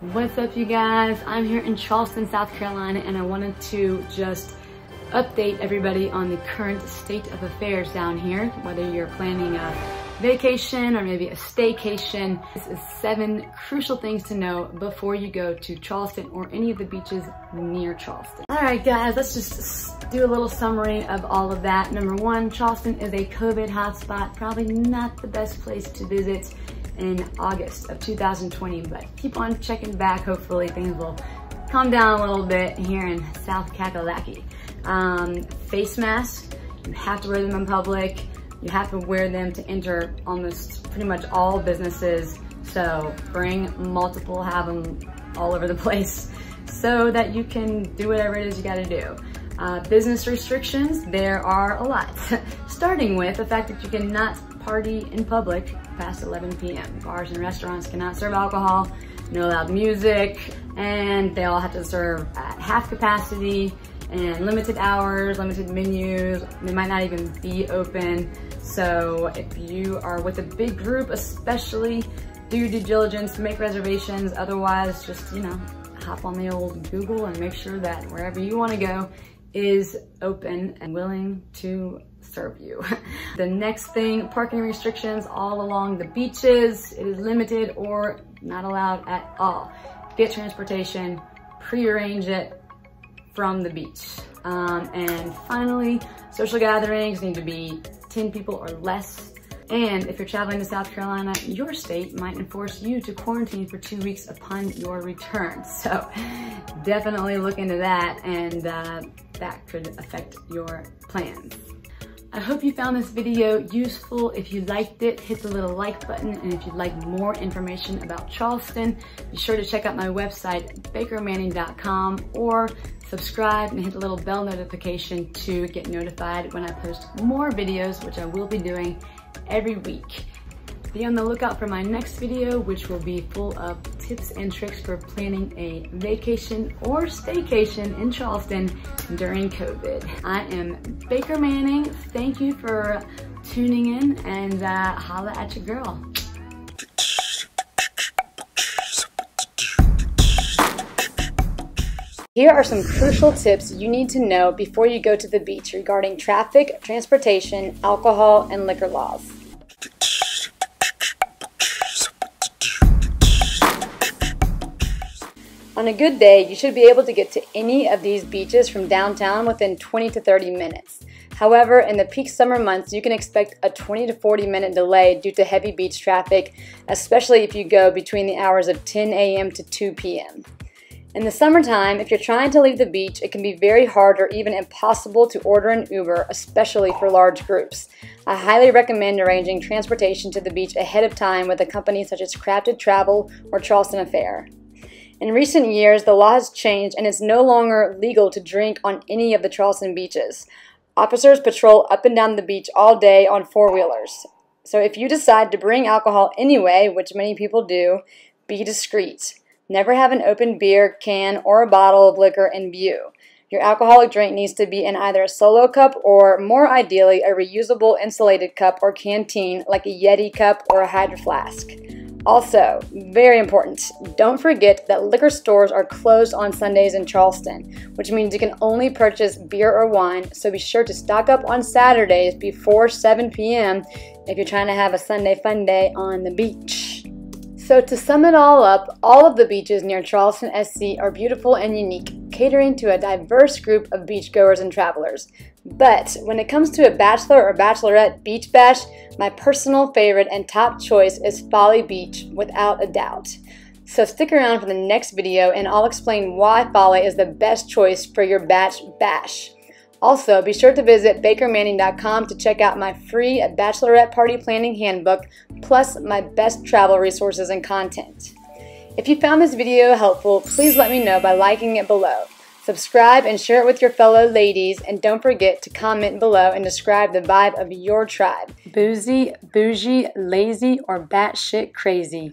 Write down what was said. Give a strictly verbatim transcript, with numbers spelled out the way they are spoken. What's up, you guys? I'm here in Charleston, South Carolina, and I wanted to just update everybody on the current state of affairs down here, whether you're planning a vacation or maybe a staycation. This is seven crucial things to know before you go to Charleston or any of the beaches near Charleston. All right, guys, let's just do a little summary of all of that. Number one, Charleston is a COVID hotspot, probably not the best place to visit in August of two thousand twenty, but keep on checking back. Hopefully things will calm down a little bit here in South Cackalacky. Um, face masks, you have to wear them in public. You have to wear them to enter almost pretty much all businesses. So bring multiple, have them all over the place so that you can do whatever it is you gotta do. Uh, business restrictions, there are a lot. Starting with the fact that you cannot party in public past eleven p m Bars and restaurants cannot serve alcohol, no loud music, and they all have to serve at half capacity and limited hours, limited menus. They might not even be open. So if you are with a big group, especially, do due diligence, make reservations. Otherwise, just, you know, hop on the old Google and make sure that wherever you want to go is open and willing to serve you. The next thing, parking restrictions all along the beaches. It is limited or not allowed at all. Get transportation, pre-arrange it from the beach. Um, and finally, social gatherings need to be ten people or less. And if you're traveling to South Carolina, your state might enforce you to quarantine for two weeks upon your return. So definitely look into that, and uh, that could affect your plans. I hope you found this video useful. If you liked it, hit the little like button. And if you'd like more information about Charleston, be sure to check out my website, Baker Manning dot com, or subscribe and hit the little bell notification to get notified when I post more videos, which I will be doing every week. Be on the lookout for my next video, which will be full of tips and tricks for planning a vacation or staycation in Charleston during COVID. I am Baker Manning. Thank you for tuning in, and uh, holla at your girl. Here are some crucial tips you need to know before you go to the beach regarding traffic, transportation, alcohol, and liquor laws. On a good day, you should be able to get to any of these beaches from downtown within twenty to thirty minutes. However, in the peak summer months, you can expect a twenty to forty minute delay due to heavy beach traffic, especially if you go between the hours of ten a m to two p m In the summertime, if you're trying to leave the beach, it can be very hard or even impossible to order an Uber, especially for large groups. I highly recommend arranging transportation to the beach ahead of time with a company such as Crafted Travel or Charleston Affair. In recent years, the law has changed and it's no longer legal to drink on any of the Charleston beaches. Officers patrol up and down the beach all day on four-wheelers. So if you decide to bring alcohol anyway, which many people do, be discreet. Never have an open beer can or a bottle of liquor in view. Your alcoholic drink needs to be in either a solo cup or, more ideally, a reusable insulated cup or canteen like a Yeti cup or a Hydro Flask. Also, very important, don't forget that liquor stores are closed on Sundays in Charleston, which means you can only purchase beer or wine, so be sure to stock up on Saturdays before seven p m if you're trying to have a Sunday fun day on the beach. So to sum it all up, all of the beaches near Charleston S C are beautiful and unique, catering to a diverse group of beachgoers and travelers. But when it comes to a bachelor or bachelorette beach bash, my personal favorite and top choice is Folly Beach, without a doubt. So stick around for the next video and I'll explain why Folly is the best choice for your batch bash. Also, be sure to visit Baker Manning dot com to check out my free Bachelorette Party Planning Handbook, plus my best travel resources and content. If you found this video helpful, please let me know by liking it below. Subscribe and share it with your fellow ladies, and don't forget to comment below and describe the vibe of your tribe. Boozy, bougie, lazy, or batshit crazy.